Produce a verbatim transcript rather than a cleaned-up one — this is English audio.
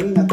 Camina